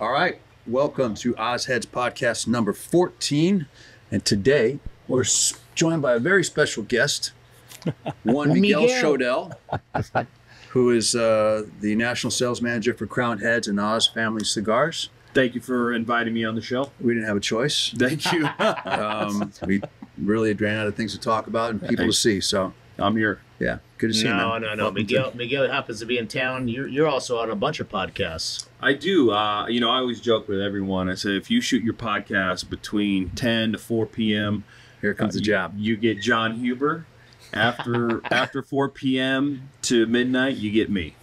All right, welcome to Oz Heads podcast number 14. And today we're joined by a very special guest, one Miguel Schoedel, who is the national sales manager for Crowned Heads and Oz Family Cigars. Thank you for inviting me on the show. We didn't have a choice. Thank you. We really ran out of things to talk about and people to see, so I'm here. Yeah, good to see you. No. Miguel happens to be in town. You're also on a bunch of podcasts. I do. You know, I always joke with everyone. I say, if you shoot your podcast between 10 to 4 p.m., here comes the job. You get John Huber. After 4 p.m. to midnight, you get me.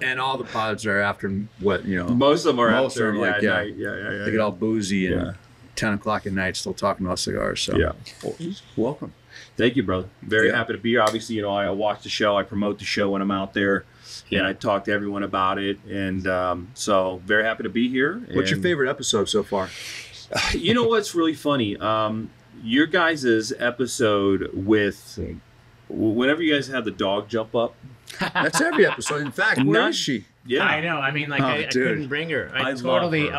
And all the pods are after what, you know. Most of them are after midnight. Yeah. They get all boozy and 10 o'clock at night still talking about cigars. So yeah. Welcome. Thank you, brother. Very happy to be here. Obviously, you know, I watch the show. I promote the show when I'm out there. Yeah. And I talk to everyone about it. And so very happy to be here. What's your favorite episode so far? You know what's really funny? Your guys' episode with whenever you guys have the dog jump up. That's every episode. In fact, where is she? Yeah, I know. I mean, like, I couldn't bring her. I was running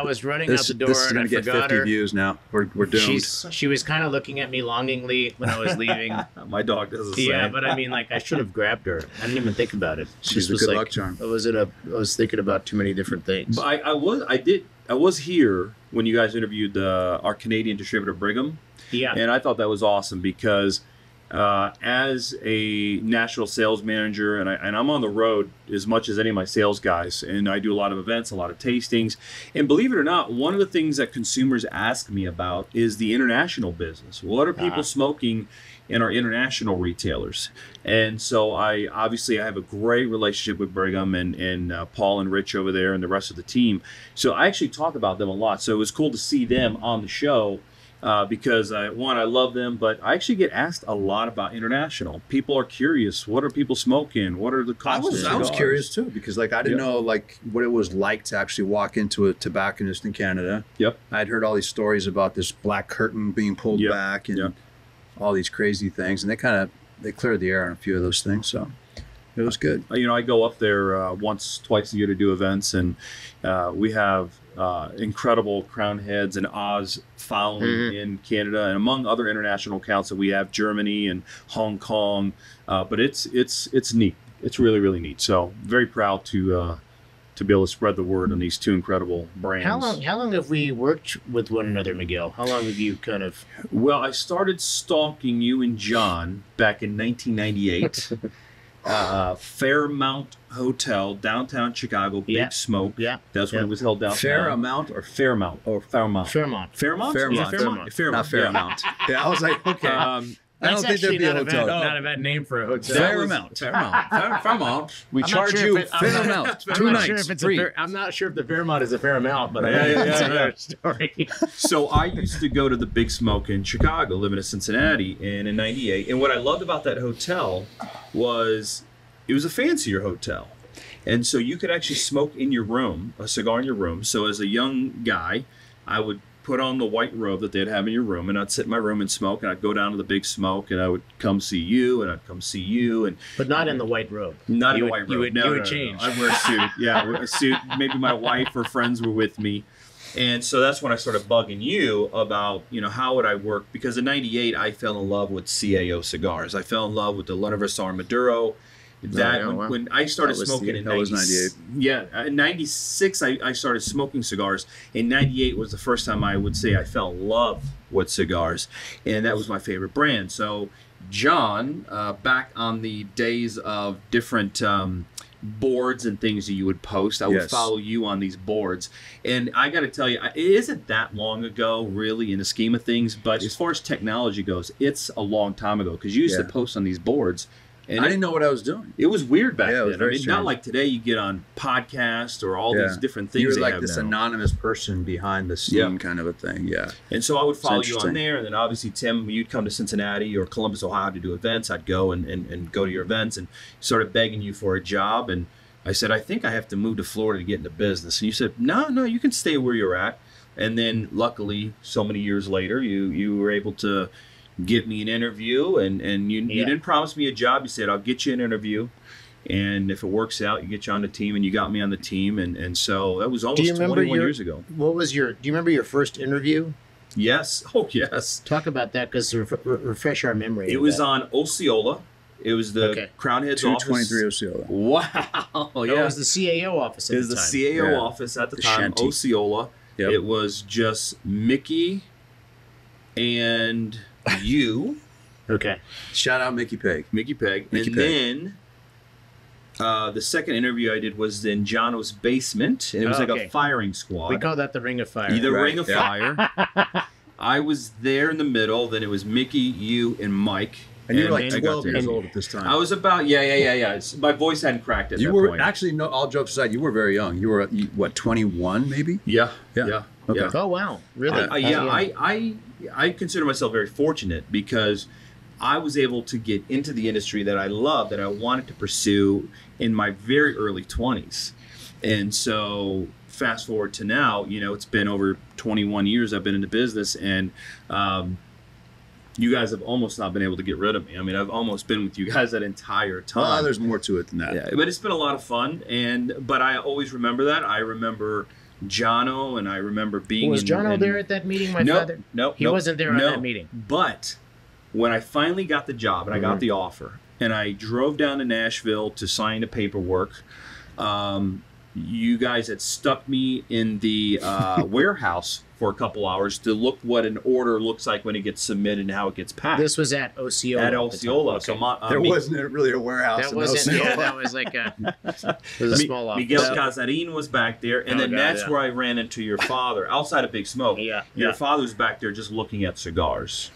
out the door, this is gonna and I get forgot 50 her. Views now. We're doomed. She was kind of looking at me longingly when I was leaving. My dog does the same. Yeah, but I mean, like, I should have grabbed her. I didn't even think about it. She's a good luck charm. I was thinking about too many different things. But I was here when you guys interviewed our Canadian distributor Brigham. Yeah, and I thought that was awesome because. As a national sales manager, and I'm on the road as much as any of my sales guys, and I do a lot of events, a lot of tastings, and believe it or not, one of the things that consumers ask me about is the international business. What are people smoking in our international retailers? And so I have a great relationship with Brigham and Paul and Rich over there and the rest of the team. So I actually talk about them a lot. So it was cool to see them on the show. Because I love them, but I actually get asked a lot about international. People are curious. What are people smoking? What are the costs? I was curious too, because like I didn't know like what it was like to actually walk into a tobacconist in Canada. Yep. I'd heard all these stories about this black curtain being pulled back and all these crazy things, and they cleared the air on a few of those things. So. It was good. You know, I go up there twice a year to do events, and we have incredible Crowned Heads and Oz found in Canada, and among other international accounts that we have, Germany and Hong Kong. But it's neat. It's really, really neat. So very proud to be able to spread the word on these two incredible brands. How long have we worked with one another, Miguel? How long have you kind of? Well, I started stalking you and John back in 1998. Fairmont Hotel, downtown Chicago, Big Smoke. Yeah. That's when it was held downtown. Fairmont or Fairmount? Or Fairmont. Fairmont. Not Fairmount. I was like, okay. I don't think there'd be a hotel. Not a bad name for a hotel. Fairmount. We charge you Fairmount. 2 nights. I'm not sure if the Fairmont is a fair amount, but that's another story. So I used to go to the Big Smoke in Chicago, living in Cincinnati, and in '98. And what I loved about that hotel was it was a fancier hotel. And so you could actually smoke in your room, a cigar in your room. So as a young guy, I would put on the white robe that they'd have in your room, and I'd sit in my room and smoke, and I'd go down to the Big Smoke, and I would come see you, and I'd come see you. But not in the white robe. Not in the white robe. You would change. No. I'd wear a suit. Yeah, a suit. Maybe my wife or friends were with me. And so that's when I started bugging you about, you know, how would I work? Because in 98, I fell in love with CAO cigars. I fell in love with the Universal Maduro. When I started smoking in 98. Yeah, in 96, I started smoking cigars. In 98 was the first time I would say I fell in love with cigars. And that was my favorite brand. So John, back on the days of different boards and things that you would post, I would follow you on these boards. And I got to tell you, it isn't that long ago, really, in the scheme of things. But as far as technology goes, it's a long time ago. Because you used to post on these boards. And I didn't know what I was doing. It was weird back then. It's not like today you get on podcasts or all these different things. You were like this anonymous person behind the scene kind of a thing. Yeah. And so I would follow you on there. And then obviously, Tim, you'd come to Cincinnati or Columbus, Ohio to do events. I'd go and go to your events and started begging you for a job. And I said, I think I have to move to Florida to get into business. And you said, no, you can stay where you're at. And then luckily, so many years later, you were able to give me an interview, and you didn't promise me a job. You said, I'll get you an interview. And if it works out, you get you on the team, and you got me on the team. And so that was almost 21 years ago. What was your, do you remember your first interview? Yes. Oh, yes. Talk about that, because refresh our memory. It was on Osceola. It was the Crowned Heads office. 223 Osceola. Wow. No, yeah. It was the CAO office at the time. It was the CAO office at the time, shanty. Osceola. Yep. It was just Mickey and you. Okay. Shout out Mickey Pegg. Mickey Pegg. Then... the second interview I did was in Jono's basement, and it was like a firing squad. We call that the Ring of Fire. The Ring of Fire. I was there in the middle. Then it was Mickey, you, and Mike. And you were like 12 years old at this time. I was about my voice hadn't cracked at that point. Actually, no, all jokes aside, you were very young. You were what, 21 maybe? Yeah. Yeah. Yeah. Okay. Yeah. Oh wow, really? I consider myself very fortunate because I was able to get into the industry that I love, that I wanted to pursue in my very early 20s. And so fast forward to now, you know, it's been over 21 years I've been in the business, and you guys have almost not been able to get rid of me. I mean, I've almost been with you guys that entire time. Well, there's more to it than that. Yeah, but it's been a lot of fun. But I always remember that. I remember Jono, and I remember being... Was Jono there at that meeting, my father? No, he wasn't there at that meeting. But... when I finally got the job and I got the offer and I drove down to Nashville to sign the paperwork, you guys had stuck me in the warehouse for a couple hours to look what an order looks like when it gets submitted and how it gets packed. This was at Osceola. At Osceola. Okay. So there wasn't really a warehouse. That wasn't. Yeah, that was like a small office. Miguel Casarin was back there, and where I ran into your father outside of Big Smoke. Yeah, your father was back there just looking at cigars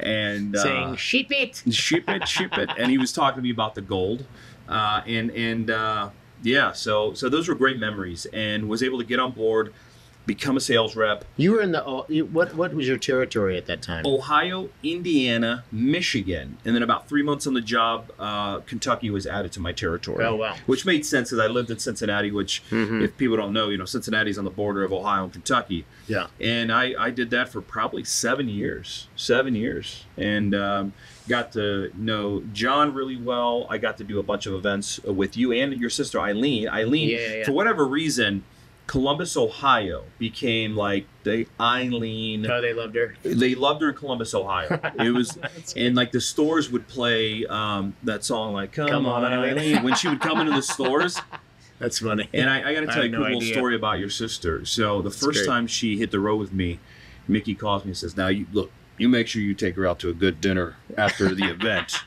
and saying, "Ship it, ship it, ship it," and he was talking to me about the gold, yeah, so those were great memories, and was able to get on board, become a sales rep. You were in the what was your territory at that time? Ohio, Indiana, Michigan, and then about 3 months on the job, Kentucky was added to my territory. Oh wow! Which made sense because I lived in Cincinnati, which if people don't know, you know, Cincinnati's on the border of Ohio and Kentucky. Yeah. And I did that for probably 7 years. 7 years, and got to know John really well. I got to do a bunch of events with you and your sister Eileen. For whatever reason, Columbus, Ohio became like the Eileen. Oh, they loved her. They loved her in Columbus, Ohio. It was, and like the stores would play that song, like "Come on, Eileen," when she would come into the stores. That's funny. And I got to tell you a cool little story about your sister. So the first time she hit the road with me, Mickey calls me and says, "Now you make sure you take her out to a good dinner after the event."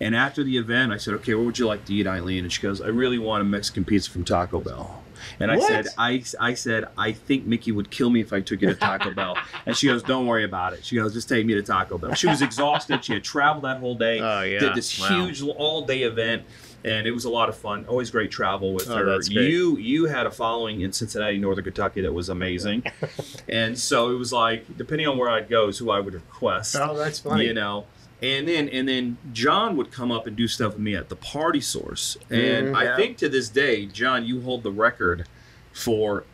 And after the event, I said, "Okay, what would you like to eat, Eileen?" And she goes, "I really want a Mexican pizza from Taco Bell." And what? I said, "I think Mickey would kill me if I took you to Taco Bell." And she goes, "Don't worry about it." She goes, "Just take me to Taco Bell." She was exhausted. She had traveled that whole day. Oh, yeah. Did this huge all-day event. And it was a lot of fun. Always great travel with her. You had a following in Cincinnati, Northern Kentucky that was amazing. And so it was like, depending on where I'd go is who I would request. Oh, that's funny. You know. And then John would come up and do stuff with me at the Party Source. And I think to this day, John, you hold the record for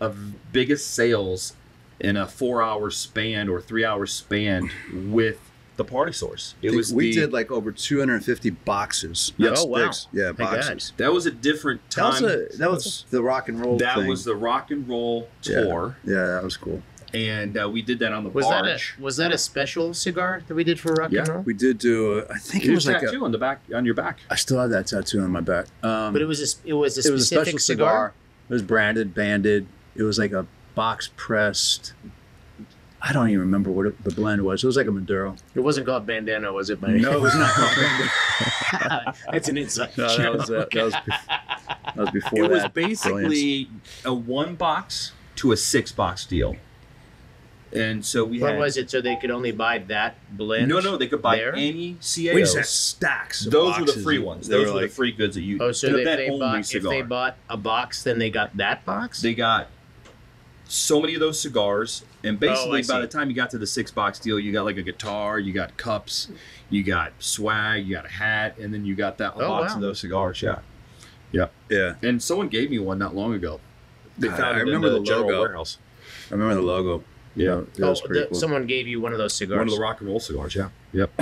biggest sales in a 4-hour span or 3-hour span with the Party Source. We did like over 250 boxes. Yes. Oh wow! Yeah, boxes. That was a different time. That was the rock and roll. That was the rock and roll tour. Yeah, that was cool. And we did that on the barge. Was that a special cigar that we did for rock and roll? We did do. I think it was like a tattoo on the back, on your back. I still have that tattoo on my back. But it was a special cigar. It was branded, banded. It was like a box pressed. I don't even remember what the blend was. It was like a Maduro. It wasn't called Bandana, was it, buddy? No, it was not called Bandana. That's an inside joke. No, that was before that. It was basically a 1-box to a 6-box deal. And so what was it? So they could only buy that blend? No, they could buy any CAOs. We just had stacks of boxes. Those were the free ones. Those were like the free goods that you... Oh, so if they bought a box, then they got that box? They got so many of those cigars. And basically, by the time you got to the 6-box deal, you got like a guitar, you got cups, you got swag, you got a hat, and then you got that box of those cigars. Yeah. And someone gave me one not long ago. They found it in the General Warehouse. I remember the logo. Yeah, that was pretty cool. Someone gave you one of those cigars. One of the rock and roll cigars, yeah. Yep.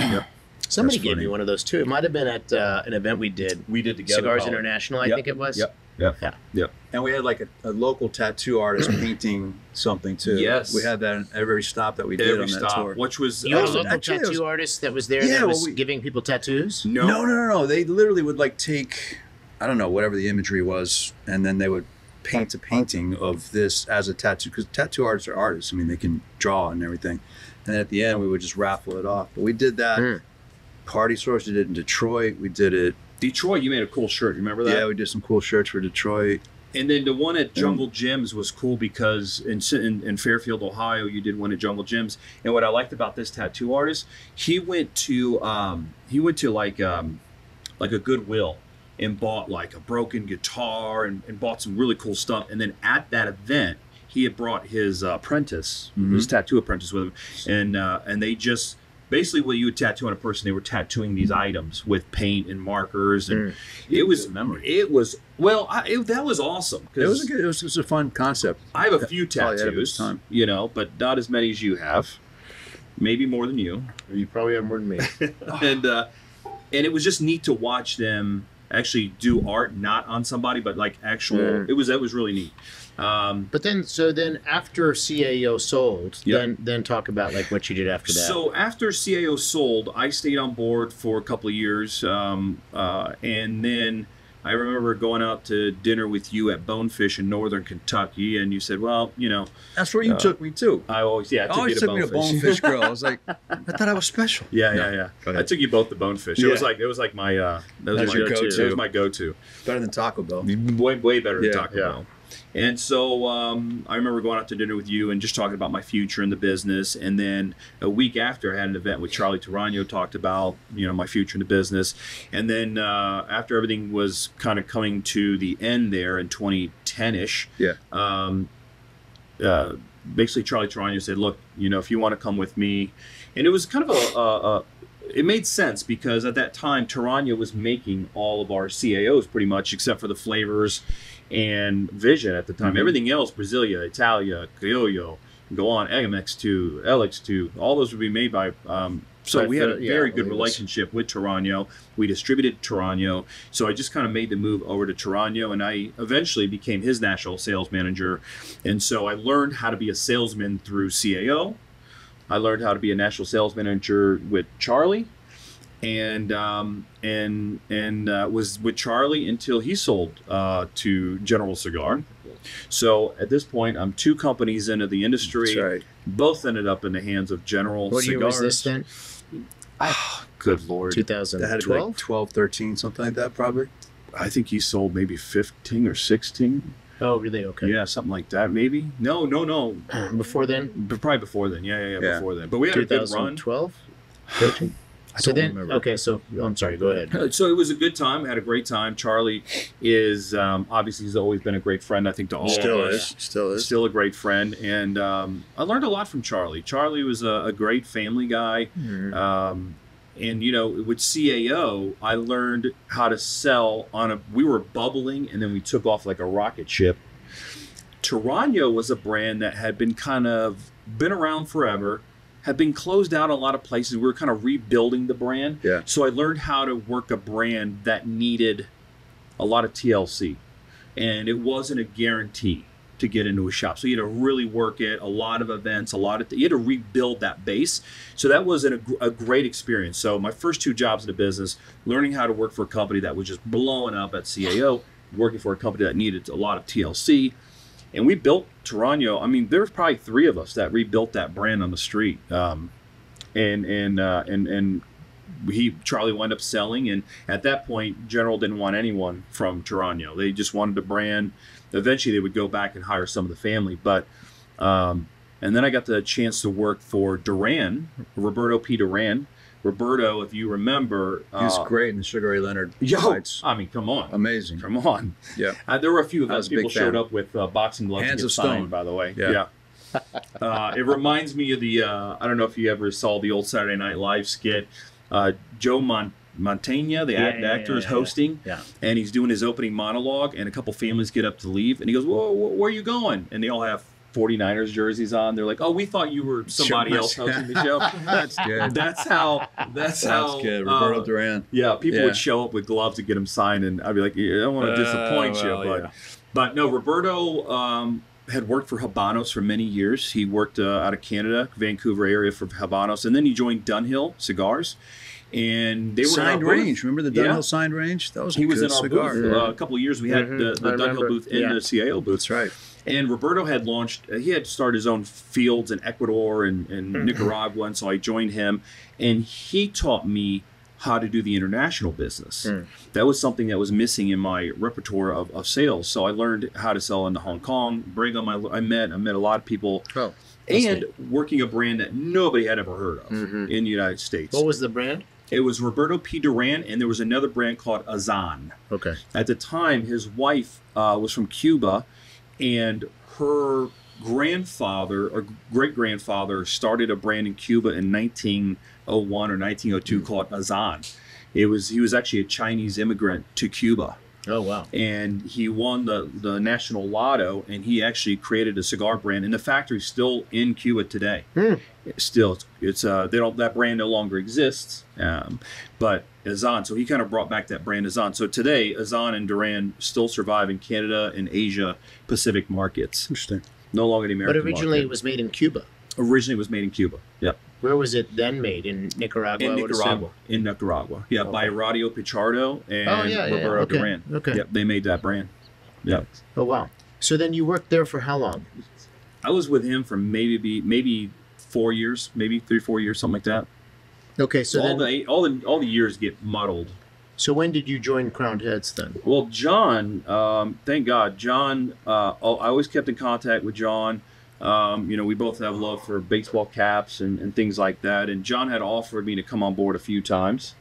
Somebody gave me one of those too. It might have been at an event we did. We did together. Cigars International, I think it was. Yep. Yeah. Yeah. Yep. And we had like a local tattoo artist painting something too. Yes. We had that in every stop that we did on that tour. Which was you were a local tattoo artist that was there that was giving people tattoos? No. No. They literally would like take, I don't know, whatever the imagery was, and then they would paint a painting of this as a tattoo, because tattoo artists are artists. I mean, they can draw and everything. And at the end, we would just raffle it off. But we did that. Party Source did it in Detroit. We did it. Detroit, you made a cool shirt. Remember that? Yeah, we did some cool shirts for Detroit. And then the one at Jungle Gyms was cool because in Fairfield, Ohio, you did one at Jungle Gyms. And what I liked about this tattoo artist, he went to like a Goodwill and bought like a broken guitar and bought some really cool stuff. And then at that event, he had brought his apprentice, his tattoo apprentice with him, and they just. Basically, what you would tattoo on a person, they were tattooing these items with paint and markers, and that was awesome. It was a fun concept. I have a few tattoos, you know, but not as many as you have. Maybe more than you. You probably have more than me. and it was just neat to watch them actually do art, not on somebody, but like actual. It was really neat. But then after CAO sold, then talk about like what you did after that. So after CAO sold, I stayed on board for a couple of years. And then I remember going out to dinner with you at Bonefish in Northern Kentucky. And you said, well, you know, that's where you took me to. I always took you to Bonefish Grill. I was like, I thought I was special. Yeah. I took you both to Bonefish. Yeah. It was like my, that was my go-to. Better than Taco Bell. Way better than Taco Bell. And so I remember going out to dinner with you and just talking about my future in the business. And then a week after, I had an event with Charlie Torano, talked about, you know, my future in the business. And then after everything was kind of coming to the end there in 2010-ish, basically Charlie Torano said, look, you know, if you want to come with me. And it was kind of it made sense because at that time, Torano was making all of our CAOs pretty much, except for the flavors and Vision at the time. Everything else, Brasilia, Italia, Criollo, go on, MX2, LX2, all those would be made by. So we had a very good relationship with Torano. We distributed Torano. So I just kind of made the move over to Torano, and I eventually became his national sales manager. And so I learned how to be a salesman through CAO. I learned how to be a national sales manager with Charlie, and was with Charlie until he sold to General Cigar. So at this point, I'm two companies into the industry. That's right. Both ended up in the hands of General Cigars. What year was this then? Oh, good Lord. 2012? Like 12, 13, something like that probably. I think he sold maybe 15 or 16. Oh, really? Okay. Yeah, something like that, maybe. No. Before then? Probably before then. Yeah, before then. But we had a good run. 2012? 13? I don't remember. Okay, so I'm sorry. Go ahead. So it was a good time. I had a great time. Charlie is obviously he's always been a great friend. I think to all of us. Still a great friend, and I learned a lot from Charlie. Charlie was a great family guy, and you know, with CAO, I learned how to sell on a. We were bubbling, and then we took off like a rocket ship. Torano was a brand that had been around forever. Had been closed out in a lot of places. We were kind of rebuilding the brand. Yeah. So I learned how to work a brand that needed a lot of TLC. And it wasn't a guarantee to get into a shop. So you had to really work it, a lot of events, you had to rebuild that base. So that was a great experience. So my first two jobs in the business, learning how to work for a company that was just blowing up at CAO, working for a company that needed a lot of TLC. And we built Torano. I mean, there's probably three of us that rebuilt that brand on the street. Charlie wound up selling. And at that point, General didn't want anyone from Torano. They just wanted the brand. Eventually, they would go back and hire some of the family. But and then I got the chance to work for Duran, Roberto P. Duran. Roberto, if you remember, he's great in the Sugar Ray Leonard fights. I mean, come on, amazing, come on. Yeah, there were a few of those people showed up with boxing gloves, hands of stone, by the way. Yeah. It reminds me of the. I don't know if you ever saw the old Saturday Night Live skit. Joe Mantegna, the actor, is hosting, and he's doing his opening monologue, and a couple families get up to leave, and he goes, "Whoa, where are you going?" And they all have 49ers jerseys on. They're like, "Oh, we thought you were somebody else hosting the show." That's good. That's how. That's how. Good. Roberto Duran. Yeah, people would show up with gloves to get him signed, and I'd be like, "I don't want to disappoint you," but no, Roberto had worked for Habanos for many years. He worked out of Canada, Vancouver area for Habanos, and then he joined Dunhill Cigars. And they were signed range. Remember the Dunhill signed range? That was he was in our cigar booth a couple of years. We had the Dunhill booth and the CAO booth. That's right. And Roberto had launched. He had started his own fields in Ecuador and Nicaragua. And so I joined him, and he taught me how to do the international business. That was something that was missing in my repertoire of sales. So I learned how to sell into Hong Kong, Brigham. I met a lot of people. Oh, and working a brand that nobody had ever heard of in the United States. What was the brand? It was Roberto P. Duran, and there was another brand called Azan. Okay. At the time, his wife was from Cuba, and her grandfather or great-grandfather started a brand in Cuba in 1901 or 1902 called Azan. He was actually a Chinese immigrant to Cuba. Oh, wow. And he won the national lotto, and he actually created a cigar brand, and the factory's still in Cuba today. Still, that brand no longer exists, but Azan, so he kind of brought back that brand Azan. So today, Azan and Duran still survive in Canada and Asia Pacific markets. Interesting. No longer the American market. But originally it was made in Cuba. Originally it was made in Cuba, yep. Where was it then made? In Nicaragua? In Nicaragua. In Nicaragua. Yeah, by Rodio Pichardo and Roberto Duran. Okay. Yep, they made that brand. Yep. Oh, wow. So then you worked there for how long? I was with him for maybe 4 years, maybe 3 or 4 years, something like that. Okay, so all then, all the years get muddled. So when did you join Crowned Heads then? Well, John, thank God, John. I always kept in contact with John. You know, we both have love for baseball caps and things like that. And John had offered me to come on board a few times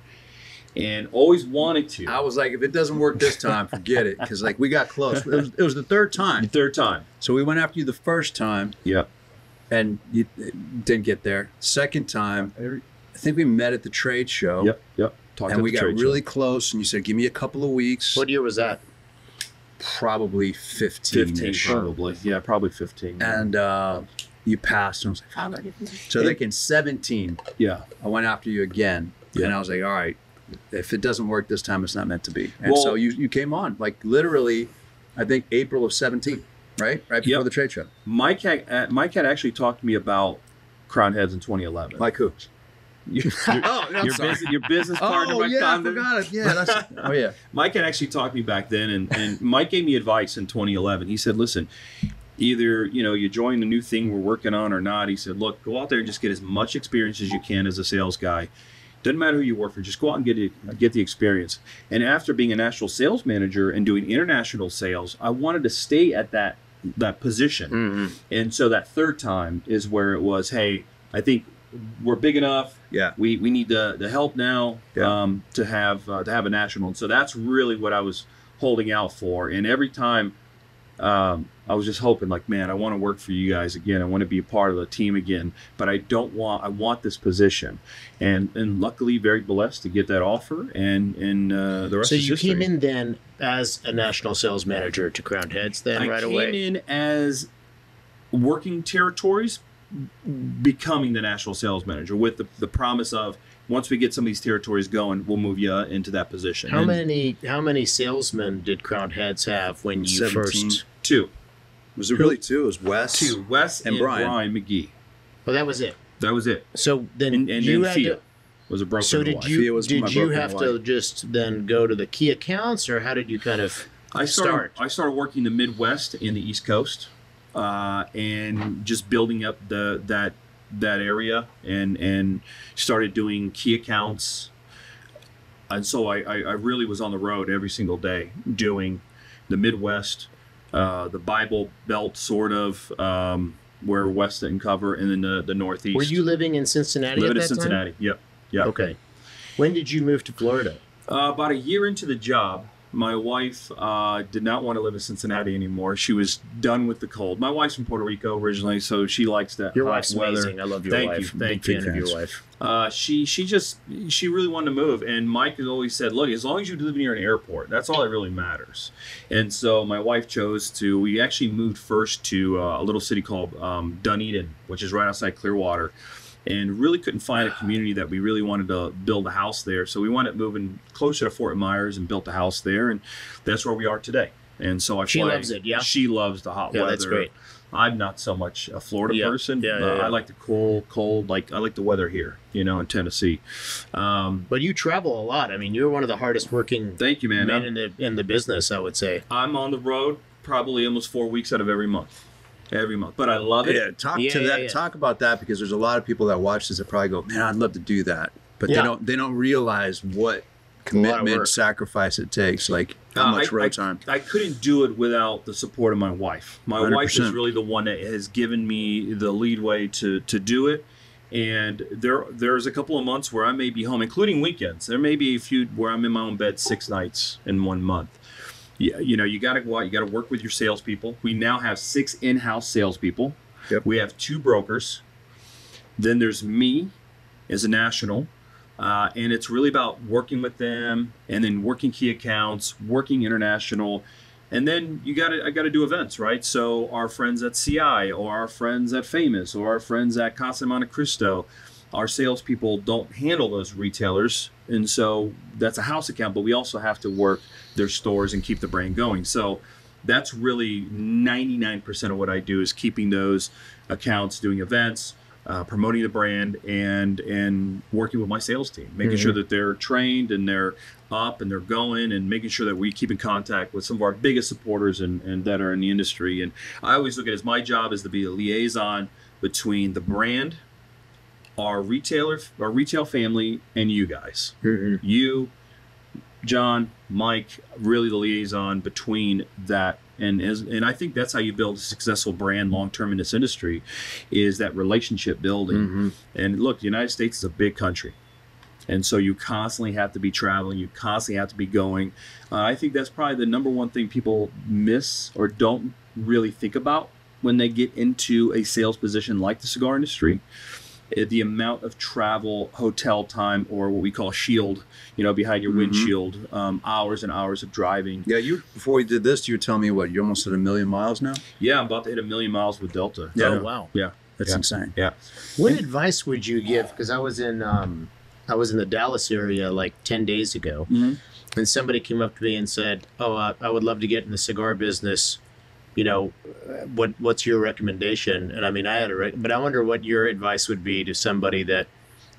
and always wanted to. I was like, if it doesn't work this time, forget it. Because, like, we got close. It was the third time. The third time. So we went after you the first time. Yeah. And you didn't get there. Second time, I think we met at the trade show. Yep, yep. Talked and we got really close. And you said, give me a couple of weeks. What year was that? Probably 15 probably. Yeah, probably 15. And you passed, and I was like, so I think in 17, yeah, I went after you again. Yeah. And I was like, all right, if it doesn't work this time, it's not meant to be. And well, so you came on, like, literally, I think April of 17, right before the trade show. Mike had actually talked to me about Crowned Heads in 2011. Mike who? Your business partner. Oh, yeah, I forgot it. Yeah, Mike had actually talked to me back then, and Mike gave me advice in 2011. He said, listen, either, you know, you join the new thing we're working on or not. He said, look, go out there and just get as much experience as you can as a sales guy. Doesn't matter who you work for. Just go out and get the experience. And after being a national sales manager and doing international sales, I wanted to stay at that position. And so that third time is where it was, hey, I think we're big enough. Yeah, we need the help now to have a national. And so that's really what I was holding out for. And every time I was just hoping, like, man, I want to work for you guys again. I want to be a part of the team again. But I want this position. And luckily, very blessed to get that offer. And the rest. So you came in then as a national sales manager to Crowned Heads. Then right away, I came in as working territories, becoming the national sales manager with the promise of, once we get some of these territories going, we'll move you into that position. How many salesmen did Crowned Heads have when you first? Two. Was it really two? It was Wes. Two. Wes and Brian McGee. Well, that was it. That was it. So then did you have to just then go to the key accounts, or how did you kind of start? I started working the Midwest and the East Coast. And just building up that area, and started doing key accounts. And so I really was on the road every single day doing the Midwest, the Bible Belt sort of, where West didn't cover, and then the Northeast. Were you living in Cincinnati at that time? Living in Cincinnati, yep. Okay. When did you move to Florida? About a year into the job. My wife did not want to live in Cincinnati anymore. She was done with the cold. My wife's from Puerto Rico originally, so she likes that hot wife's weather. Amazing. I love your wife. Thank you. Thank you. Your wife. She really wanted to move, and Mike has always said, look, as long as you live near an airport, that's all that really matters. And so my wife chose to, we actually moved first to a little city called Dunedin, which is right outside Clearwater. And really couldn't find a community that we really wanted to build a house there. So we wound up moving closer to Fort Myers and built a house there. And that's where we are today. And so she loves it, yeah. She loves the hot weather. That's great. I'm not so much a Florida person. I like the cold. Like, I like the weather here, you know, in Tennessee. But you travel a lot. I mean, you're one of the hardest working men in the business, I would say. I'm on the road probably almost 4 weeks out of every month. Every month, but I love it. Talk about that, because there's a lot of people that watch this that probably go, man, I'd love to do that, but they don't realize what commitment, sacrifice it takes, like how much road time. I couldn't do it without the support of my wife. My 100%. Wife is really the one that has given me the leadway to do it. And there's a couple of months where I may be home, including weekends. There may be a few where I'm in my own bed 6 nights in 1 month. You know, you got to go out, you got to work with your salespeople. We now have 6 in-house salespeople. Yep. We have 2 brokers. Then there's me as a national. And it's really about working with them and then working key accounts, working international. And then I got to do events, right? So our friends at CI or our friends at Famous or our friends at Casa Monte Cristo, our salespeople don't handle those retailers. And so that's a house account, but we also have to work their stores and keep the brand going. So that's really 99% of what I do is keeping those accounts, doing events, promoting the brand, and working with my sales team, making sure that they're trained and they're up and they're going, and making sure that we keep in contact with some of our biggest supporters and that are in the industry. And I always look at it as my job is to be a liaison between the brand, our retail family, and you guys. You, John, Mike, really the liaison between that, and I think that's how you build a successful brand long term in this industry, is that relationship building. And look, the United States is a big country, and so you constantly have to be traveling, you constantly have to be going. I think that's probably the #1 thing people miss or don't really think about when they get into a sales position like the cigar industry. The amount of travel, hotel time, or what we call shield, you know, behind your windshield, hours and hours of driving. Yeah, you, before we did this, you were telling me, what, you're almost at 1 million miles now? Yeah, I'm about to hit 1 million miles with Delta. Yeah. Oh, wow. Yeah. That's insane. Yeah. What advice would you give? Because I was in the Dallas area like 10 days ago, and somebody came up to me and said, oh, I would love to get in the cigar business. You know, what's your recommendation? And I mean, but I wonder what your advice would be to somebody that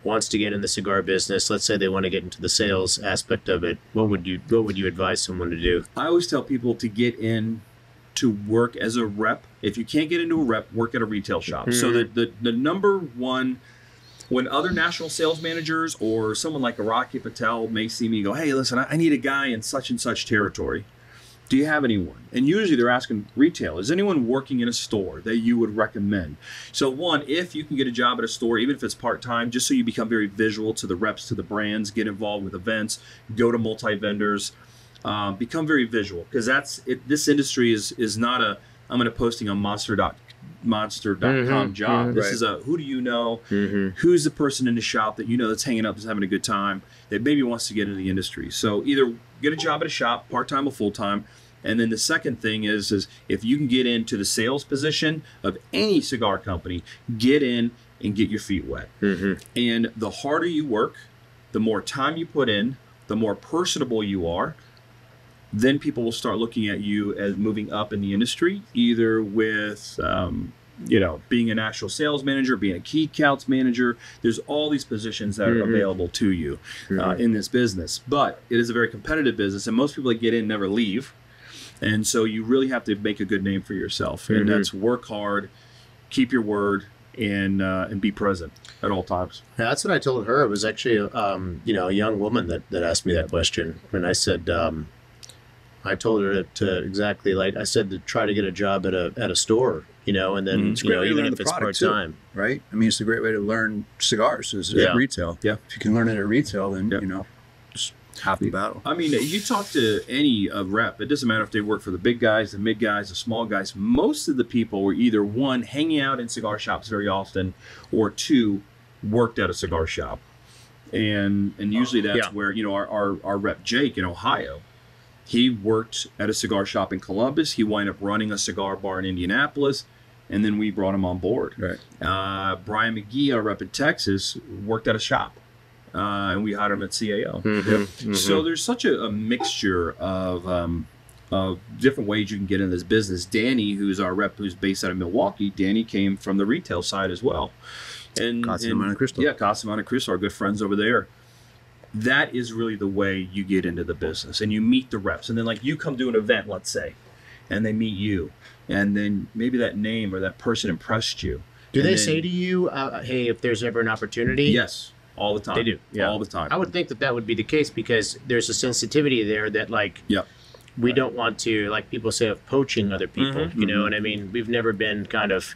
wants to get in the cigar business. Let's say they want to get into the sales aspect of it. What would you advise someone to do? I always tell people to get in to work as a rep. If you can't get into a rep, work at a retail shop. So the #1, when other national sales managers or someone like a Rocky Patel may see me go, hey, listen, I need a guy in such and such territory. Do you have anyone? And usually they're asking retail, is anyone working in a store that you would recommend? So one, if you can get a job at a store, even if it's part-time, just so you become very visual to the reps, to the brands, get involved with events, go to multi-vendors, become very visual. Because that's it, this industry is not a, I'm going to posting on monster.com job. This is a, who do you know? Who's the person in the shop that you know that's hanging up, that's having a good time, that maybe wants to get into the industry? So either get a job at a shop, part-time or full-time. And then the second thing is if you can get into the sales position of any cigar company, get in and get your feet wet. And the harder you work, the more time you put in, the more personable you are, then people will start looking at you as moving up in the industry, either with you know, being a national sales manager, being a key accounts manager. There's all these positions that are available to you in this business, but it is a very competitive business, and most people that get in never leave. And so you really have to make a good name for yourself, and that's work hard, keep your word, and be present at all times. Yeah, that's what I told her. It was actually you know, a young woman that asked me that question, and I said, I told her to exactly, like I said, to try to get a job at a store, you know, and then you know, even if it's part-time, right? I mean, it's a great way to learn cigars is at retail. Yeah. If you can learn it at retail, then you know, happy about them. I mean, you talk to any rep, it doesn't matter if they work for the big guys, the mid guys, the small guys, most of the people were either one, hanging out in cigar shops very often, or two, worked at a cigar shop. And usually that's where, you know, our rep Jake in Ohio, he worked at a cigar shop in Columbus. He wound up running a cigar bar in Indianapolis, and then we brought him on board. Right. Brian McGee, our rep in Texas, worked at a shop, and we hired him at CAO. Mm-hmm. Yep. Mm-hmm. So there's such a mixture of different ways you can get in this business. Danny, who's our rep, who's based out of Milwaukee, Danny came from the retail side as well. And Casa Monte Cristo. Yeah, Casa Monte Cristo, our good friends over there. That is really the way you get into the business, and you meet the reps. And then, like, you come to an event, let's say, and they meet you. And then maybe that name or that person impressed you. Do they say to you, hey, if there's ever an opportunity? Yes, all the time. They do. Yeah. All the time. I would think that that would be the case, because there's a sensitivity there that, like, we don't want to, like people say, of poaching other people, you know what I mean? We've never been kind of...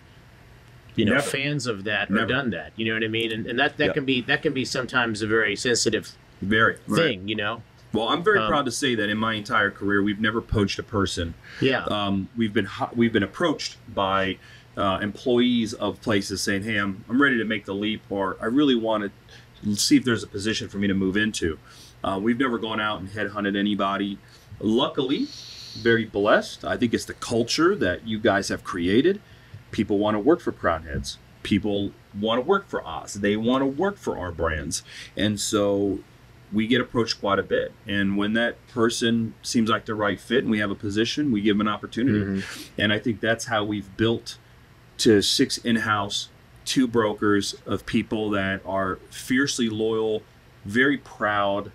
you know, fans of that or done that. You know what I mean? And that, that can be, that can be sometimes a very sensitive thing, you know? Well, I'm very proud to say that in my entire career, we've never poached a person. Yeah. We've been approached by employees of places saying, hey, I'm ready to make the leap, or I really want to see if there's a position for me to move into. We've never gone out and headhunted anybody. Luckily, very blessed. I think it's the culture that you guys have created. People want to work for Crowned Heads. People want to work for us. They want to work for our brands. And so we get approached quite a bit. And when that person seems like the right fit and we have a position, we give them an opportunity. And I think that's how we've built to 6 in-house, 2 brokers of people that are fiercely loyal, very proud,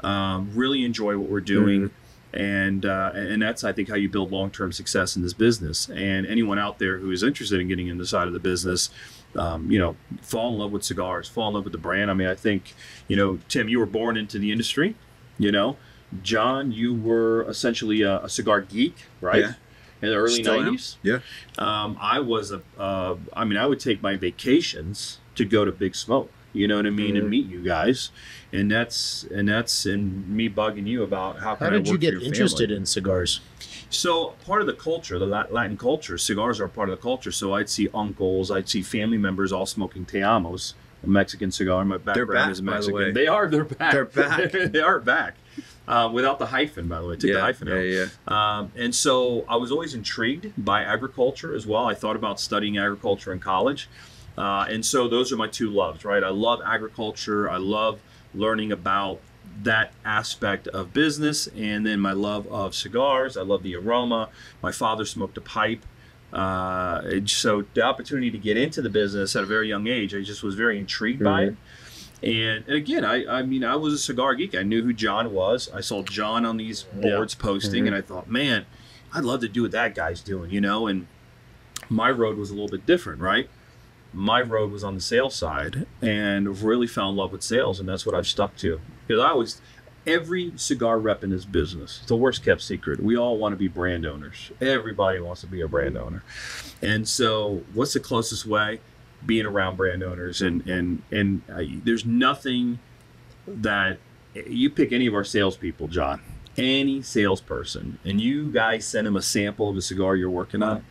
really enjoy what we're doing. And that's, I think, how you build long-term success in this business. And anyone out there who is interested in getting in the side of the business, you know, fall in love with cigars, fall in love with the brand. I mean, I think, you know, Tim, you were born into the industry, you know. John, you were essentially a cigar geek, right? Yeah. In the early 90s. Yeah. I was, I mean, I would take my vacations to go to Big Smoke. You know what I mean, and meet you guys, and me bugging you about how did you get interested in cigars? So part of the culture, the Latin culture, cigars are part of the culture. So I'd see uncles, I'd see family members all smoking Te Amos, a Mexican cigar. My background is Mexican. By the way. They are. They're back. They're back. They are back. Without the hyphen, by the way, take the hyphen out. And so I was always intrigued by agriculture as well. I thought about studying agriculture in college. And so those are my two loves, right? I love agriculture. I love learning about that aspect of business. And then my love of cigars. I love the aroma. My father smoked a pipe. So the opportunity to get into the business at a very young age, I just was very intrigued by it. And again, I mean, I was a cigar geek. I knew who John was. I saw John on these boards posting, and I thought, man, I'd love to do what that guy's doing, you know? And my road was a little bit different, right? My road was on the sales side, and really fell in love with sales, and that's what I've stuck to. Because I always, every cigar rep in this business, it's the worst kept secret. We all want to be brand owners. Everybody wants to be a brand owner. And so what's the closest way? Being around brand owners. And there's nothing that, you pick any of our salespeople, John, any salesperson, and you guys send them a sample of a cigar you're working on.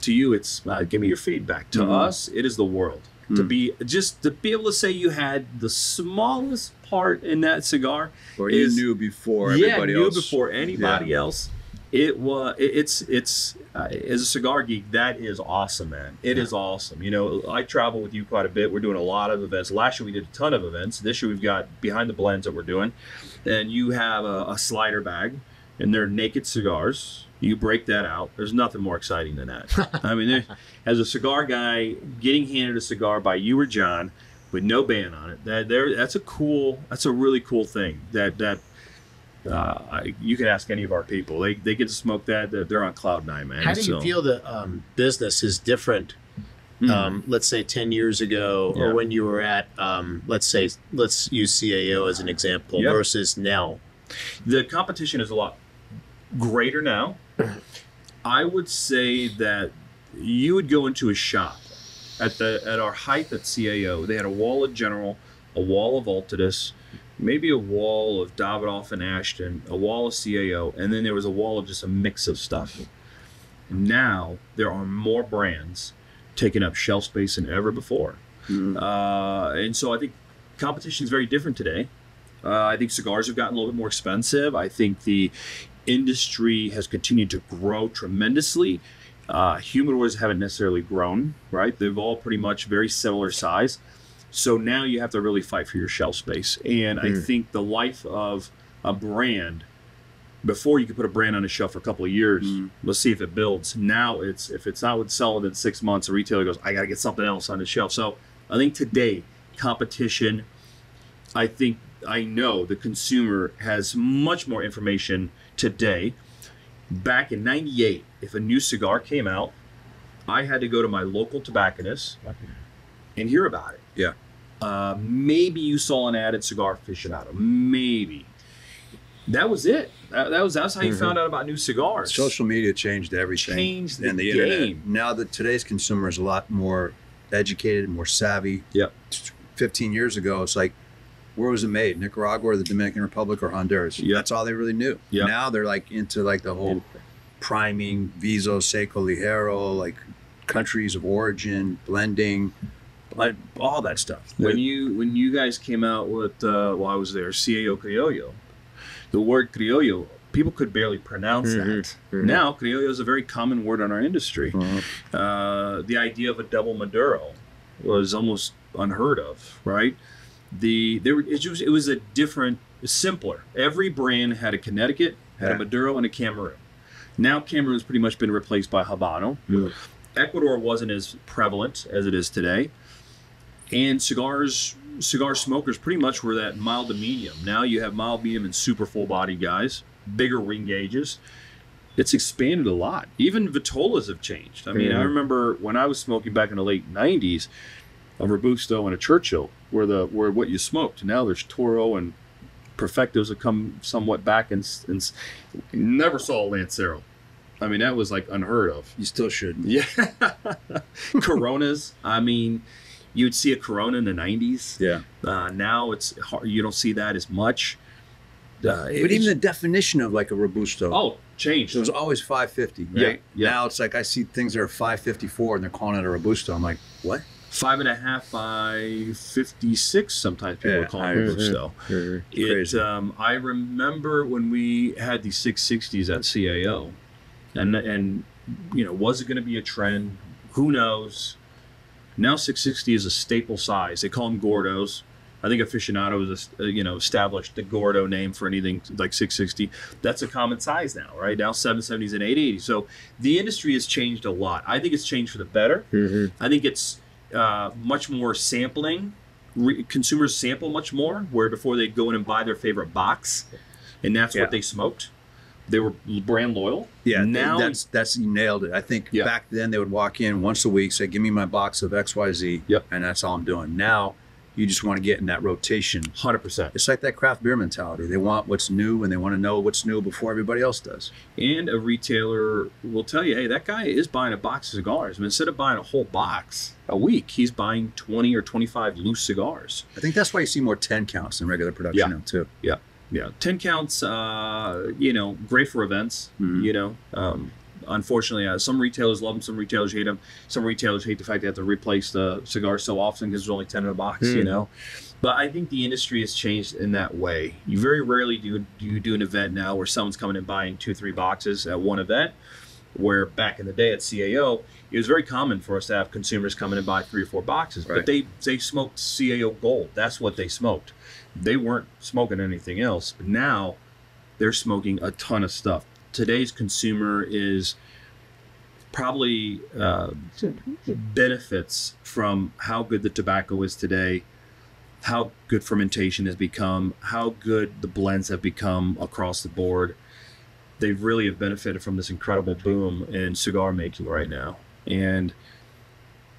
To you, it's give me your feedback. To us, it is the world. To be able to say you had the smallest part in that cigar, or you knew before everybody else. Before anybody else. It was it's as a cigar geek, that is awesome, man. It is awesome. You know, I travel with you quite a bit. We're doing a lot of events. Last year we did a ton of events. This year we've got Behind the Blends that we're doing, and you have a slider bag, and they're naked cigars. You break that out. There's nothing more exciting than that. I mean, as a cigar guy, getting handed a cigar by you or John with no band on it, that's a really cool thing. That you can ask any of our people. They get to smoke that. They're on cloud 9, man. How do you feel the business is different? Let's say 10 years ago, or when you were at let's use CAO as an example versus now. The competition is a lot greater now. I would say that you would go into a shop at our height at CAO. They had a wall of General, a wall of Altadis, maybe a wall of Davidoff and Ashton, a wall of CAO, and then there was a wall of just a mix of stuff. Now there are more brands taking up shelf space than ever before. Mm-hmm. And so I think competition is very different today. I think cigars have gotten a little bit more expensive. I think the industry has continued to grow tremendously. Humidors haven't necessarily grown, right? They've all pretty much very similar size. So now you have to really fight for your shelf space. And I think the life of a brand, before you could put a brand on a shelf for a couple of years, let's see if it builds. Now it's, if it's not selling in 6 months, a retailer goes, I got to get something else on the shelf. So I think today, competition, I think, I know the consumer has much more information today. Back in '98, if a new cigar came out, I had to go to my local tobacconist and hear about it. Yeah. Maybe you saw an ad at Cigar Aficionado. Maybe. That was it. That's how you found out about new cigars. Social media changed everything. Changed the game. Now that today's consumer is a lot more educated, more savvy. Yeah. 15 years ago, it's like, where was it made? Nicaragua or the Dominican Republic or Honduras? Yep. That's all they really knew. Yep. Now they're like into like the whole priming, viso, seco, ligero, like countries of origin, blending, all that stuff. When you guys came out with, while I was there, CAO Criollo, the word Criollo, people could barely pronounce that. Now Criollo is a very common word in our industry. The idea of a double Maduro was almost unheard of, right? It was a different, simpler. Every brand had a Connecticut, had a Maduro, and a Cameroon. Now Cameroon's pretty much been replaced by Habano. Ecuador wasn't as prevalent as it is today. And cigar smokers pretty much were that mild to medium. Now you have mild, medium, and super full body guys, bigger ring gauges. It's expanded a lot. Even vitolas have changed. I mean, I remember when I was smoking back in the late 90s, a Robusto and a Churchill were what you smoked. Now there's Toro and Perfectos that come somewhat back, and never saw a Lancero. I mean, that was like unheard of. You still shouldn't. Yeah. Coronas. I mean, you'd see a Corona in the 90s. Yeah. Now it's hard. You don't see that as much. But even the definition of like a Robusto. Oh, changed. It was always 550, right? Yeah. Now it's like I see things that are 554 and they're calling it a Robusto. I'm like, what? 5.5 by 56. Sometimes people are calling it Robusto. Crazy. I remember when we had the 660s at CAO, and you know, was it going to be a trend? Who knows? Now 660 is a staple size. They call them Gordos. I think Aficionado is established the Gordo name for anything like 660. That's a common size now, right? Now 770s and 880s. So the industry has changed a lot. I think it's changed for the better. I think it's much more sampling. Consumers sample much more, where before they'd go in and buy their favorite box, and that's what they smoked. They were brand loyal. Yeah, now that's you nailed it. I think back then they would walk in once a week, say, "Give me my box of XYZ," and that's all I'm doing. Now you just want to get in that rotation. 100%. It's like that craft beer mentality. They want what's new, and they want to know what's new before everybody else does. And a retailer will tell you, hey, that guy is buying a box of cigars. I mean, instead of buying a whole box a week, he's buying 20 or 25 loose cigars. I think that's why you see more 10 counts in regular production now, too. Yeah, yeah. 10 counts, you know, great for events, you know. Unfortunately, some retailers love them, some retailers hate them. Some retailers hate the fact they have to replace the cigar so often because there's only 10 in a box, you know. But I think the industry has changed in that way. You very rarely do you do an event now where someone's coming and buying 2-3 boxes at one event, where back in the day at CAO, it was very common for us to have consumers come in and buy 3 or 4 boxes. Right. But they smoked CAO Gold. That's what they smoked. They weren't smoking anything else. But now they're smoking a ton of stuff. Today's consumer is probably benefits from how good the tobacco is today, how good fermentation has become, how good the blends have become across the board. They really have benefited from this incredible boom in cigar making right now. And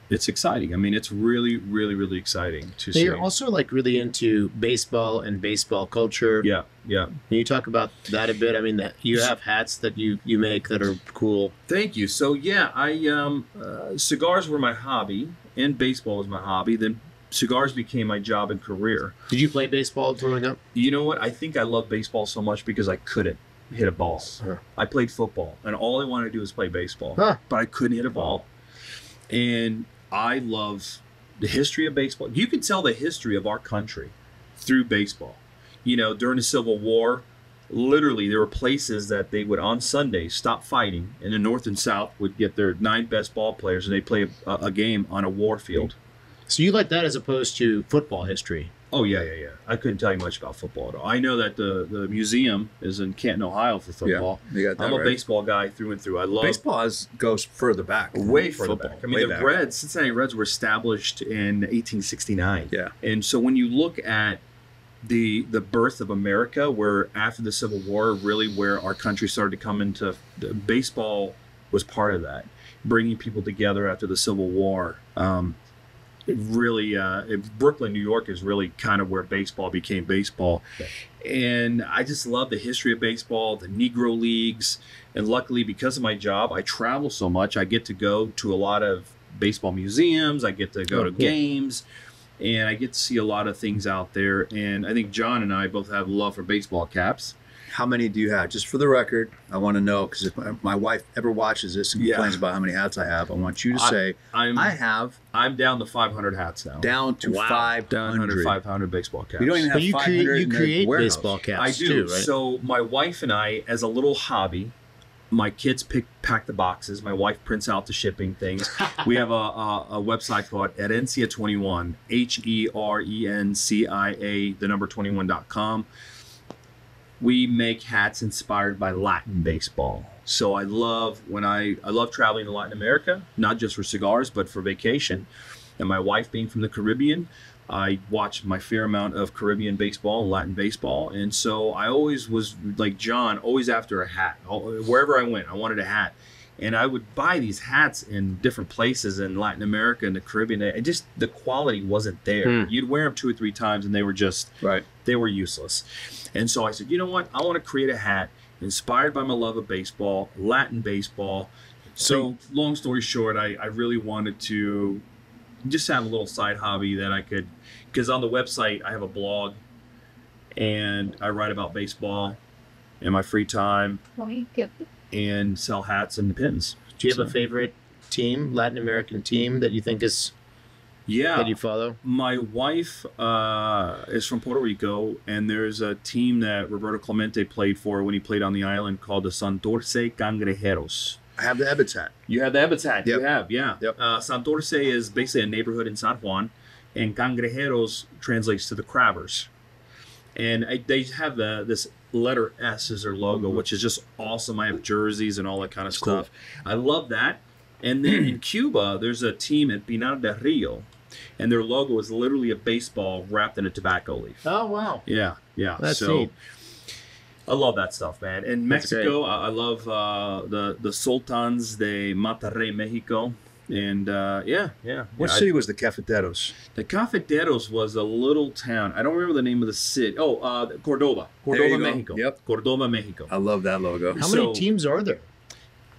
it's exciting. I mean, it's really, really, really exciting to see. They're also like really into baseball and baseball culture. Yeah, yeah. Can you talk about that a bit? I mean, that you have hats that you make that are cool. Thank you. So yeah, I cigars were my hobby, and baseball was my hobby. Then cigars became my job and career. Did you play baseball growing up? You know what? I think I loved baseball so much because I couldn't hit a ball. Huh. I played football, and all I wanted to do was play baseball. Huh. But I couldn't hit a ball. And I love the history of baseball. You could tell the history of our country through baseball. You know, during the Civil War, literally there were places that they would on Sunday stop fighting, and the North and South would get their 9 best ball players, and they play a game on a war field. So you like that as opposed to football history? Oh, yeah. I couldn't tell you much about football at all. I know that the museum is in Canton, Ohio for football. Yeah, you got that. I'm a baseball guy through and through. I love baseball. Goes further back. Way further back. I mean, the Reds, Cincinnati Reds, were established in 1869. Yeah. And so when you look at the birth of America, where after the Civil War, really where our country started to come into baseball was part of that, bringing people together after the Civil War. It really, Brooklyn, New York is really kind of where baseball became baseball. Okay. And I just love the history of baseball, the Negro Leagues. And luckily, because of my job, I travel so much. I get to go to a lot of baseball museums. I get to go to games. And I get to see a lot of things out there. And I think John and I both have a love for baseball caps. How many do you have? Just for the record, I want to know, because if my wife ever watches this and complains about how many hats I have, I want you to say, I'm down to 500 hats now. Down to 500. Down under 500 baseball caps. We don't even have 500. You create baseball caps. I do. Too, right? So my wife and I, as a little hobby, my kids pack the boxes. My wife prints out the shipping things. We have a website called Herencia21, Herencia21.com. We make hats inspired by Latin baseball. So I love when I love traveling to Latin America, not just for cigars, but for vacation. And my wife being from the Caribbean, I watched my fair amount of Caribbean baseball, Latin baseball. And so I always was like John, always after a hat. Wherever I went, I wanted a hat. And I would buy these hats in different places in Latin America and the Caribbean. It just, the quality wasn't there. You'd wear them 2 or 3 times and they were just, they were useless. And so I said, you know what? I want to create a hat inspired by my love of baseball, Latin baseball. So long story short, I really wanted to just have a little side hobby that I could, because on the website, I have a blog and I write about baseball in my free time. And sell hats and pins. Do you have a favorite team, Latin American team, that you think is that you follow? My wife is from Puerto Rico, and there's a team that Roberto Clemente played for when he played on the island called the Santurce Cangrejeros. I have the Ebbets hat. You have the Ebbets hat. Yep. You have, Santurce is basically a neighborhood in San Juan, and Cangrejeros translates to the Crabbers. And they have this letter S as their logo, which is just awesome. I have jerseys and all that kind of stuff. Cool. I love that. And then in Cuba, there's a team at Pinar del Rio, and their logo is literally a baseball wrapped in a tobacco leaf. Oh, wow. Yeah. That's neat. I love that stuff, man. In Mexico, I love the Sultans de Monterrey, Mexico. And What city was the Cafeteros? The Cafeteros was a little town. I don't remember the name of the city. Oh, Cordoba. Cordoba, Mexico. Yep. Cordoba, Mexico. I love that logo. How many teams are there?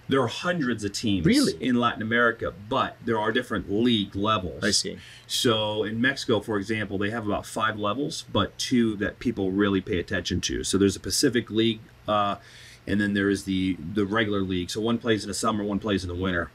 There are hundreds of teams in Latin America, but there are different league levels. I see. So in Mexico, for example, they have about 5 levels, but 2 that people really pay attention to. So there's a Pacific League, and then there is the regular league. So one plays in the summer, one plays in the winter.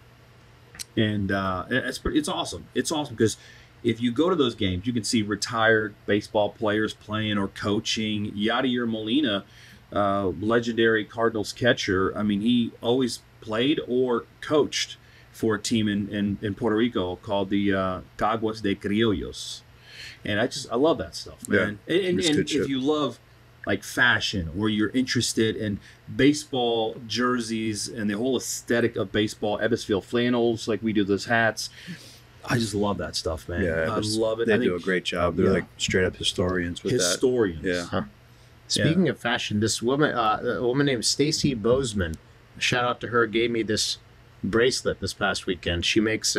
And it's awesome. It's awesome because if you go to those games, you can see retired baseball players playing or coaching. Yadier Molina, legendary Cardinals catcher. I mean, he always played or coached for a team in Puerto Rico called the Caguas de Criollos. And I love that stuff, man. Yeah, and if you love like fashion, or you're interested in baseball jerseys and the whole aesthetic of baseball, Ebbetsville flannels, like we do those hats. I just love that stuff, man. Yeah, I love it. They do a great job. They're like straight up historians with that. Yeah. Huh. Speaking of fashion, this woman, a woman named Stacy Bozeman, shout out to her, gave me this bracelet this past weekend. She makes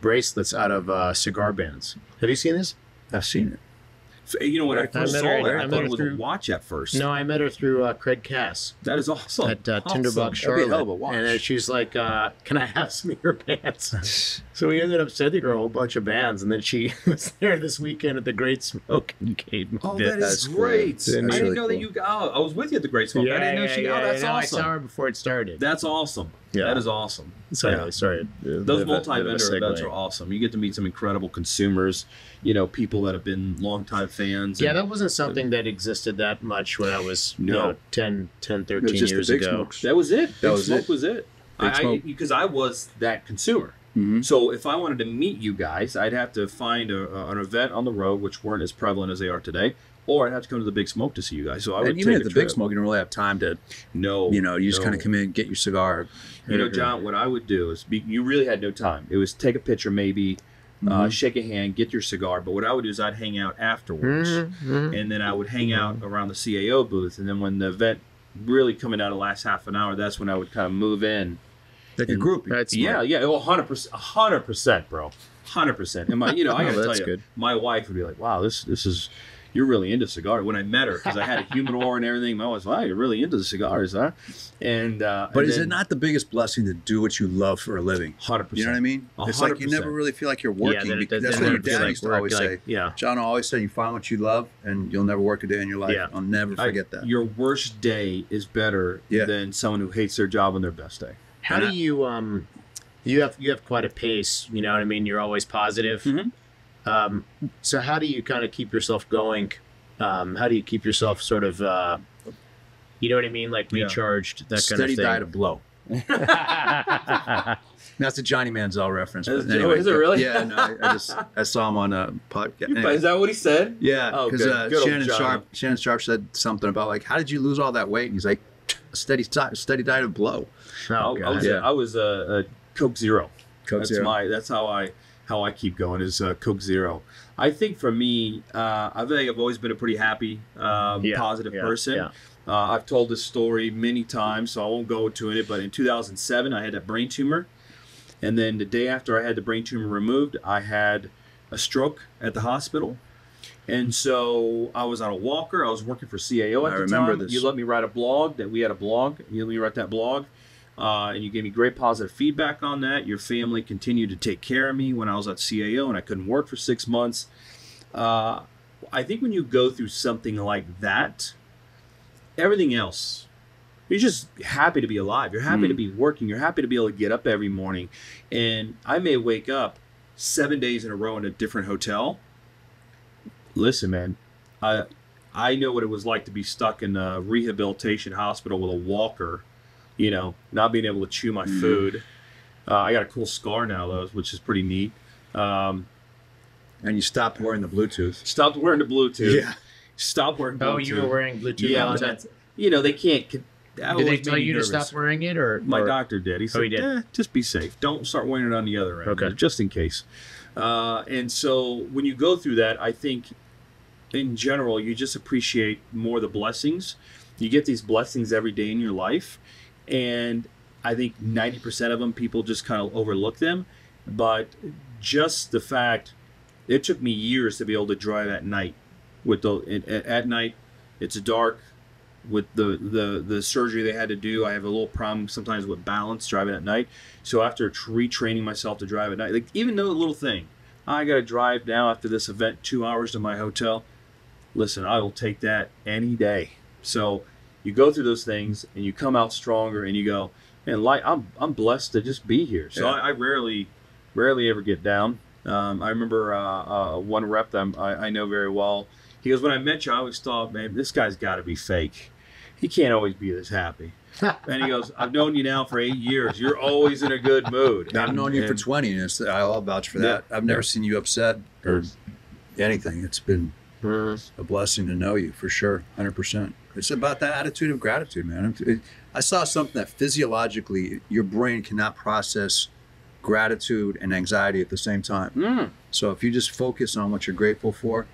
bracelets out of cigar bands. Have you seen this? I've seen it. So, you know, when I first saw her, I thought it was a watch at first. No, I met her through Craig Cass. That is awesome. At Tinderbox Charlotte. That'd be a hell of a watch. And she's like, can I have some of your bands? So we ended up sending her a whole bunch of bands, and then she was there this weekend at the Great Smoke in Caden. Oh, that is great. That's really cool. I didn't know that you got out. I was with you at the Great Smoke. Yeah, I didn't know she got out. That's awesome. I saw her before it started. That's awesome. Yeah. That is awesome. So, sorry. Those multi-vendor events are awesome. You get to meet some incredible consumers, you know, people that have been longtime fans. Yeah, that wasn't something that existed that much when I was 10, 13 years ago. That was it. Big Smoke was it. Because I was that consumer. Mm-hmm. So if I wanted to meet you guys, I'd have to find an event on the road, which weren't as prevalent as they are today. Or I'd have to come to the Big Smoke to see you guys. So I would. And even at the Big Smoke, you don't really have time to. No, you know, you just kind of come in, get your cigar. You know, John, what I would do is, you really had no time. It was take a picture, maybe, shake a hand, get your cigar. But what I would do is I'd hang out afterwards, and then I would hang out around the CAO booth. And then when the event really coming out of the last half an hour, that's when I would kind of move in. Like a group. Yeah. 100%, bro, 100%. And I gotta tell you, my wife would be like, "Wow, this is." You're really into cigars. When I met her, because I had a humidor and everything, I was like, wow, you're really into the cigars, huh? And but is it not the biggest blessing to do what you love for a living? 100%. You know what I mean? 100%. It's like you never really feel like you're working. Yeah, that's what your dad used to always say. Yeah. John always said, you find what you love, and you'll never work a day in your life. Yeah. I'll never forget that. Your worst day is better than someone who hates their job on their best day. How do you you have quite a pace? You know what I mean? You're always positive. Mm-hmm. So how do you kind of keep yourself going? How do you keep yourself sort of, you know what I mean? Like recharged, that kind of thing. Steady diet of blow. That's a Johnny Manziel reference. Anyway, is it really? Yeah, no, I saw him on a podcast. Anyway. Is that what he said? Yeah. Oh, because Shannon Sharp said something about like, how did you lose all that weight? And he's like, steady diet of blow. Oh, I was a Coke Zero. That's how I keep going is Coke Zero. I think for me, I think I've always been a pretty happy, positive person. Yeah. I've told this story many times, so I won't go into it. But in 2007, I had a brain tumor. And then the day after I had the brain tumor removed, I had a stroke at the hospital. And so I was on a walker. I was working for CAO at the time. I remember this. You let me write a blog that we had a blog. You let me write that blog. And you gave me great positive feedback on that. Your family continued to take care of me when I was at CAO and I couldn't work for 6 months. I think when you go through something like that, everything else, you're just happy to be alive. You're happy to be working. You're happy to be able to get up every morning. And I may wake up 7 days in a row in a different hotel. Listen, man, I know what it was like to be stuck in a rehabilitation hospital with a walker. You know, not being able to chew my food. I got a cool scar now, though, which is pretty neat. And you stopped wearing the Bluetooth. Stopped wearing the Bluetooth. Yeah. Stopped wearing Bluetooth. Oh, you were wearing Bluetooth. Yeah. That's, you know, they can't. Did they tell you to stop wearing it? My doctor did. He said, he did. Just be safe. Don't start wearing it on the other end. Okay. Just in case. And so when you go through that, I think in general, you just appreciate more the blessings. You get these blessings every day in your life. And I think 90% of them, people just kind of overlook them. But just the fact, it took me years to be able to drive at night. At night, it's dark. With the surgery they had to do, I have a little problem sometimes with balance driving at night. So after retraining myself to drive at night, like even though a little thing, I got to drive now after this event 2 hours to my hotel. Listen, I will take that any day. So you go through those things and you come out stronger and you go, man, I'm blessed to just be here. So I rarely ever get down. I remember one rep that I know very well. He goes, when I met you, I always thought, man, this guy's got to be fake. He can't always be this happy. And he goes, I've known you now for 8 years. You're always in a good mood. I've known you for 20 years. I'll vouch for that. I've never seen you upset or anything. It's been a blessing to know you for sure, 100%. It's about that attitude of gratitude, man. I saw something that physiologically your brain cannot process gratitude and anxiety at the same time. So if you just focus on what you're grateful for,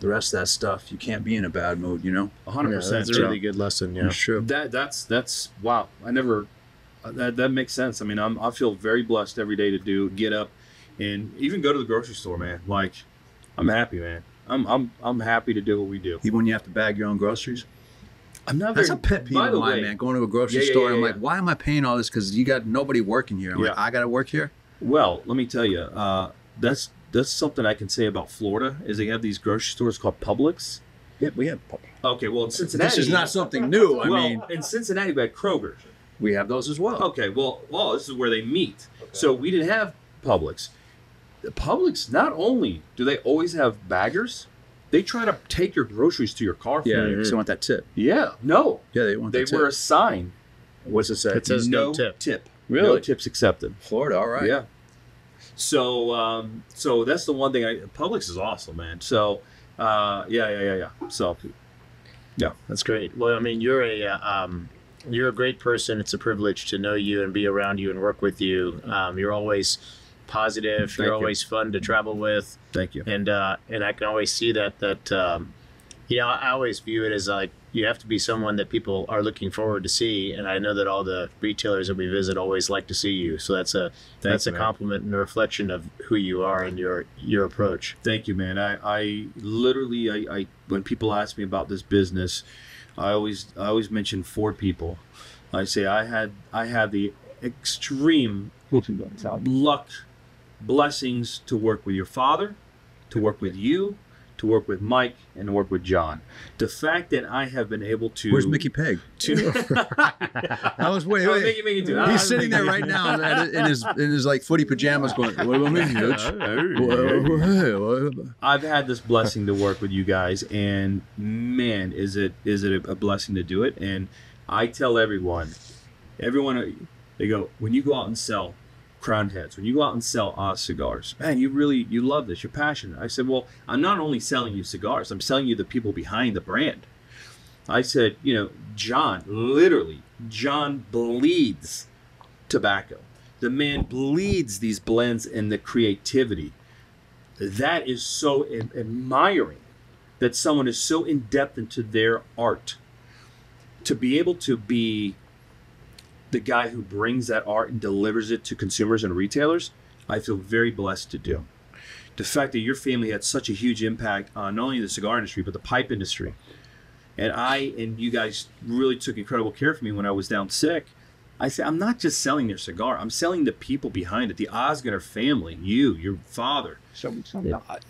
the rest of that stuff, you can't be in a bad mood, you know? 100%. That's a really good lesson, yeah. Sure. That's wow. I never that makes sense. I mean, I feel very blessed every day to get up and even go to the grocery store, man. Like I'm happy, man. I'm happy to do what we do. Even when you have to bag your own groceries? I'm not That's a pet peeve of mine, man. Going to a grocery store, I'm like, why am I paying all this? Because you got nobody working here. I'm like, I got to work here? Well, let me tell you, that's something I can say about Florida, is they have these grocery stores called Publix. Yeah, we have Publix. Okay, well, in Cincinnati. This is not something new. I mean, in Cincinnati, we had Kroger. We have those as well. Okay, well, this is where they meet. Okay. So we didn't have Publix. The Publix, not only do they always have baggers, they try to take your groceries to your car for you. Yeah, because they want that tip. Yeah. No. Yeah, they want that tip. They wear a sign. What's it say? It says no tip. Really? No tips accepted. Florida, all right. Yeah. So, so that's the one thing. Publix is awesome, man. So, So, yeah, that's great. Well, I mean, you're a great person. It's a privilege to know you and be around you and work with you. You're always positive. You're always fun to travel with. Thank you. And I can always see that. You know, I always view it as like, you have to be someone that people are looking forward to see, and I know that all the retailers that we visit always like to see you. So that's a compliment and a reflection of who you are and your approach. Thank you, man. I literally when people ask me about this business, I always mention four people. I say I had the extreme luck, blessings to work with your father, to work with you, to work with Mike, and to work with John. The fact that I have been able to... Where's Mickey Pegg? I was waiting. He's sitting there right now in his like footy pajamas going, what do I mean, Coach? I've had this blessing to work with you guys, and man, is it a blessing to do it. And I tell everyone, they go, when you go out and sell Crowned Heads, when you go out and sell Oz cigars, man, you love this, you're passionate. I said, well, I'm not only selling you cigars, I'm selling you the people behind the brand. I said, you know, John bleeds tobacco. The man bleeds these blends and the creativity. That is so admiring, that someone is so in depth into their art, to be able to be the guy who brings that art and delivers it to consumers and retailers. I feel very blessed to do. The fact that your family had such a huge impact on not only the cigar industry, but the pipe industry. And you guys really took incredible care of me when I was down sick. I said, I'm not just selling your cigar, I'm selling the people behind it, the Osgood family, you, your father.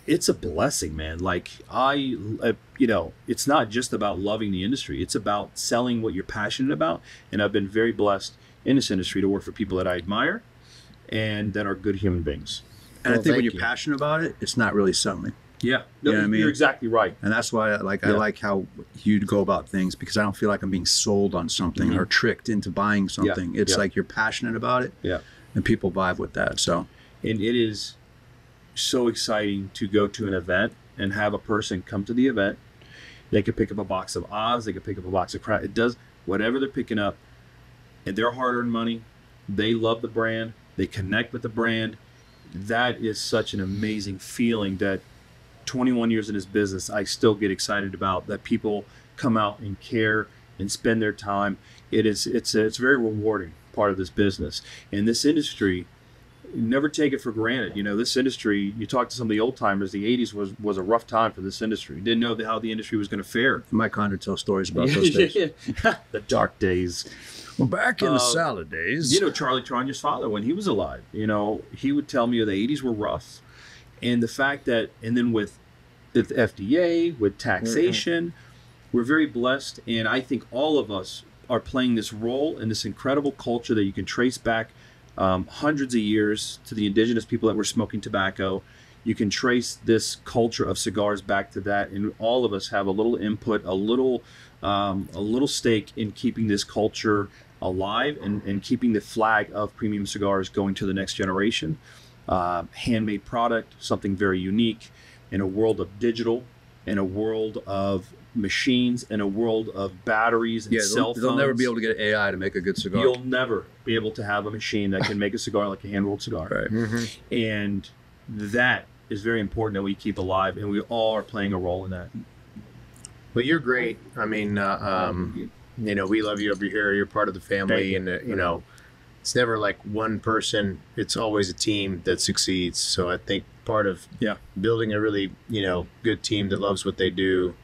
It's a blessing, man. Like, you know, it's not just about loving the industry. It's about selling what you're passionate about. And I've been very blessed in this industry to work for people that I admire and that are good human beings. And I think when you're passionate about it, it's not really selling. Yeah, no, you know what I mean? You're exactly right. And that's why I like how you'd go about things, because I don't feel like I'm being sold on something or tricked into buying something. Yeah. It's like you're passionate about it, and people vibe with that. So, and it is so exciting to go to an event and have a person come to the event. They could pick up a box of Oz, they could pick up a box of Crown. It does whatever they're picking up, and their hard-earned money. They love the brand. They connect with the brand. That is such an amazing feeling that 21 years in this business, I still get excited about, that people come out and care and spend their time. It's a very rewarding part of this business. And this industry, never take it for granted. You know, this industry, you talk to some of the old timers, the 80s was a rough time for this industry. You didn't know how the industry was going to fare. Mike Condor tells stories about those days. The dark days. Well, back in the salad days. You know, Charlie Torano's father, when he was alive, you know, he would tell me the 80s were rough. And the fact that, and then with the FDA, with taxation, we're very blessed. And I think all of us are playing this role in this incredible culture that you can trace back hundreds of years to the indigenous people that were smoking tobacco. You can trace this culture of cigars back to that. And all of us have a little input, a little stake in keeping this culture alive and keeping the flag of premium cigars going to the next generation. Handmade product, something very unique in a world of digital, in a world of machines, in a world of batteries and cell phones. They'll never be able to get AI to make a good cigar. You'll never be able to have a machine that can make a cigar like a hand-rolled cigar. Right. And that is very important that we keep alive, and we all are playing a role in that. Well, you're great. I mean, you know, we love you over here. You're part of the family, and, you know, it's never like one person. It's always a team that succeeds. So I think part of building a really, you know, good team that loves what they do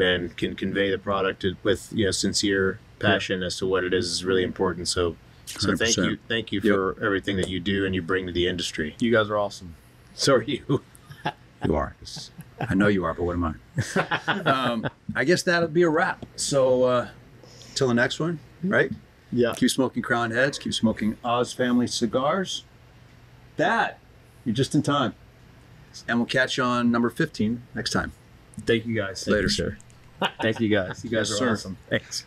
and can convey the product with, you know, sincere passion as to what it is really important. So, thank you for everything that you do and you bring to the industry. You guys are awesome. So are you. You are. I know you are, but what am I? I guess that'll be a wrap. So till the next one, right? Yeah. Keep smoking Crowned Heads. Keep smoking Oz Family Cigars. That, you're just in time. And we'll catch you on number 15 next time. Thank you guys. Later, sir. Thank you guys. You guys are awesome. Thanks.